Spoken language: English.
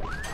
What?